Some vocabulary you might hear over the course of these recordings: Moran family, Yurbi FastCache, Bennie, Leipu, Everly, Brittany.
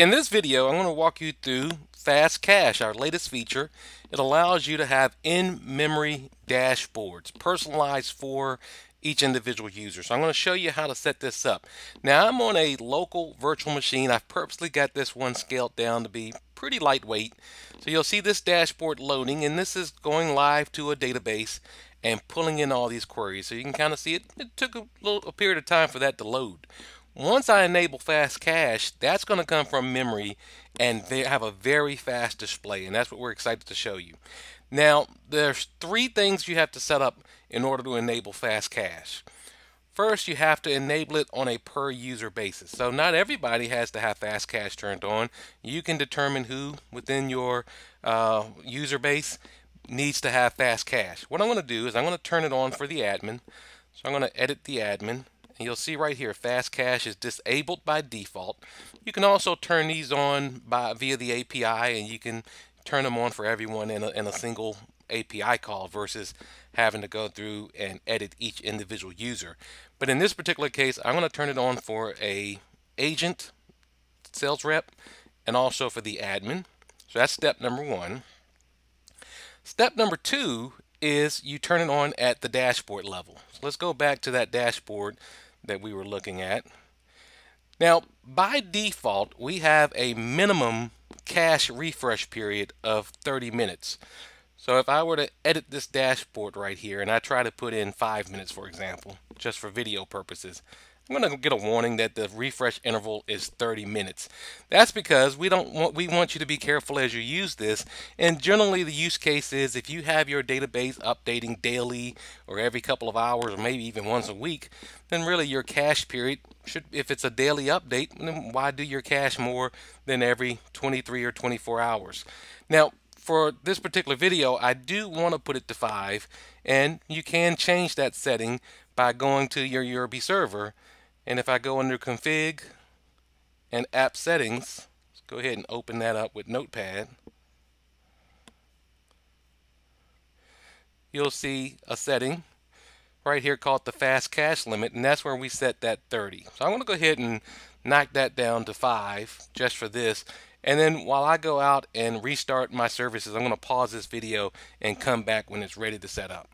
In this video, I'm going to walk you through FastCache, our latest feature. It allows you to have in-memory dashboards personalized for each individual user. So I'm going to show you how to set this up. Now I'm on a local virtual machine. I've purposely got this one scaled down to be pretty lightweight. So you'll see this dashboard loading, and this is going live to a database and pulling in all these queries. So you can kind of see it took a period of time for that to load. Once I enable FastCache, that's going to come from memory, and they have a very fast display, and that's what we're excited to show you. Now, there's three things you have to set up in order to enable FastCache. First, you have to enable it on a per-user basis. So not everybody has to have FastCache turned on. You can determine who within your user base needs to have FastCache. What I'm going to do is I'm going to turn it on for the admin. So I'm going to edit the admin. You'll see right here FastCache is disabled by default. You can also turn these on via the API, and you can turn them on for everyone in a single API call versus having to go through and edit each individual user. But in this particular case, I'm going to turn it on for a agent, sales rep, and also for the admin. So that's step number one. Step number two is you turn it on at the dashboard level. So let's go back to that dashboard that we were looking at. Now, by default, we have a minimum cache refresh period of 30 minutes. So if I were to edit this dashboard right here, and I try to put in 5 minutes, for example, just for video purposes, I'm going to get a warning that the refresh interval is 30 minutes. That's because we want you to be careful as you use this. And generally the use case is if you have your database updating daily or every couple of hours or maybe even once a week, then really your cache period should, if it's a daily update, then why do your cache more than every 23 or 24 hours? Now, for this particular video, I do want to put it to 5, and you can change that setting by going to your Yurbi server. And if I go under config and app settings, let's go ahead and open that up with Notepad. You'll see a setting right here called the FastCache limit, and that's where we set that 30. So I'm going to go ahead and knock that down to 5 just for this. And then while I go out and restart my services, I'm going to pause this video and come back when it's ready to set up.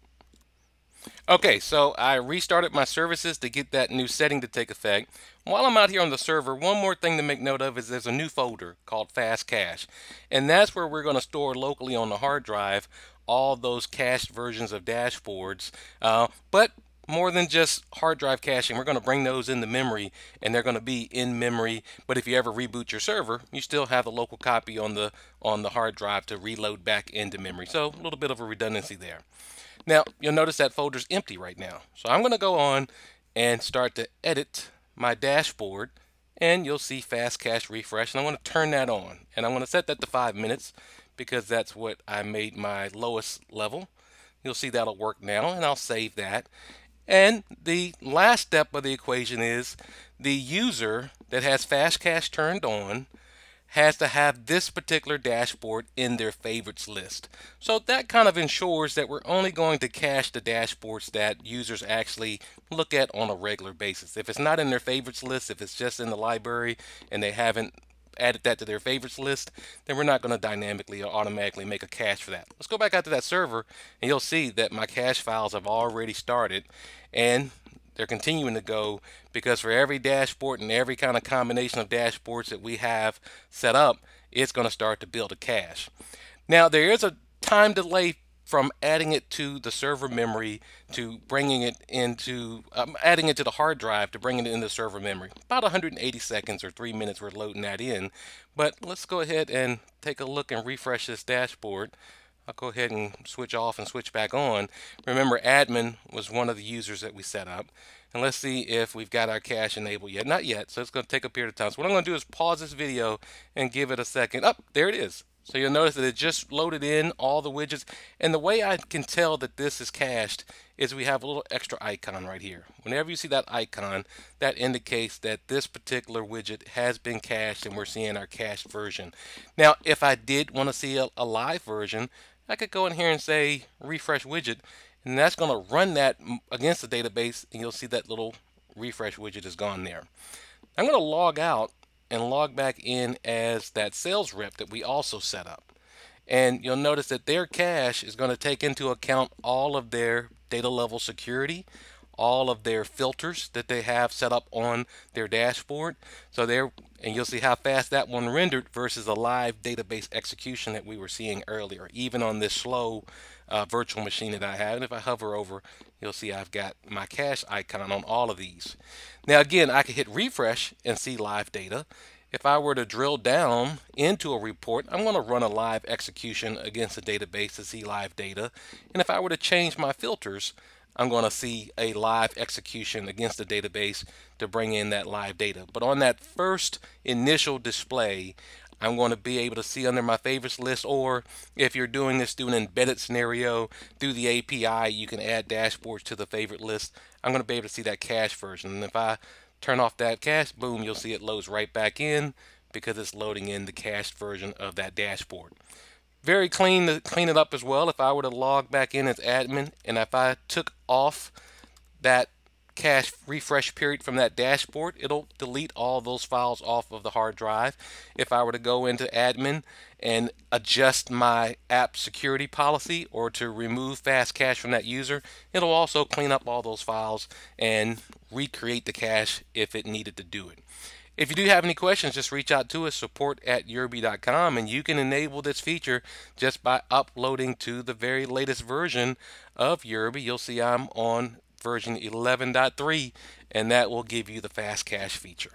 Okay, so I restarted my services to get that new setting to take effect. While I'm out here on the server, one more thing to make note of is there's a new folder called FastCache, and that's where we're going to store locally on the hard drive all those cached versions of dashboards. But more than just hard drive caching, we're going to bring those into memory, and they're going to be in memory. But if you ever reboot your server, you still have the local copy on the hard drive to reload back into memory. So a little bit of a redundancy there. Now you'll notice that folder's empty right now. So I'm going to go on and start to edit my dashboard, and you'll see FastCache refresh, and I want to turn that on, and I'm going to set that to 5 minutes because that's what I made my lowest level. You'll see that'll work now, and I'll save that. And the last step of the equation is the user that has FastCache turned on has to have this particular dashboard in their favorites list. So that kind of ensures that we're only going to cache the dashboards that users actually look at on a regular basis. If it's not in their favorites list, if it's just in the library and they haven't added that to their favorites list, then we're not going to dynamically or automatically make a cache for that. Let's go back out to that server, and you'll see that my cache files have already started, and they're continuing to go because for every dashboard and every kind of combination of dashboards that we have set up, it's going to start to build a cache. Now, there is a time delay from adding it to the server memory to bringing it into, adding it to the hard drive to bringing it into server memory. About 180 seconds or 3 minutes we're loading that in. But let's go ahead and take a look and refresh this dashboard. I'll go ahead and switch off and switch back on. Remember, admin was one of the users that we set up. And let's see if we've got our cache enabled yet. Not yet, so it's going to take a period of time. So what I'm going to do is pause this video and give it a second. Oh, there it is. So you'll notice that it just loaded in all the widgets. And the way I can tell that this is cached is we have a little extra icon right here. Whenever you see that icon, that indicates that this particular widget has been cached, and we're seeing our cached version. Now, if I did want to see a live version, I could go in here and say refresh widget, and that's going to run that against the database, and you'll see that little refresh widget is gone there. I'm going to log out and log back in as that sales rep that we also set up. And you'll notice that their cache is going to take into account all of their data level security, all of their filters that they have set up on their dashboard. So there, and you'll see how fast that one rendered versus a live database execution that we were seeing earlier, even on this slow virtual machine that I have. And if I hover over, you'll see I've got my cache icon on all of these. Now again, I can hit refresh and see live data. If I were to drill down into a report, I'm going to run a live execution against a database to see live data. And if I were to change my filters, I'm going to see a live execution against the database to bring in that live data. But on that first initial display, I'm going to be able to see under my favorites list, or if you're doing this through an embedded scenario through the API, you can add dashboards to the favorite list. I'm going to be able to see that cache version. And if I turn off that cache, boom, you'll see it loads right back in because it's loading in the cached version of that dashboard. Very clean to clean it up as well. If I were to log back in as admin, and if I took off that cache refresh period from that dashboard, it'll delete all those files off of the hard drive. If I were to go into admin and adjust my app security policy or to remove FastCache from that user, it'll also clean up all those files and recreate the cache if it needed to do it. If you do have any questions, just reach out to us, support@yurbi.com, and you can enable this feature just by uploading to the very latest version of Yurbi. You'll see I'm on version 11.3, and that will give you the FastCache feature.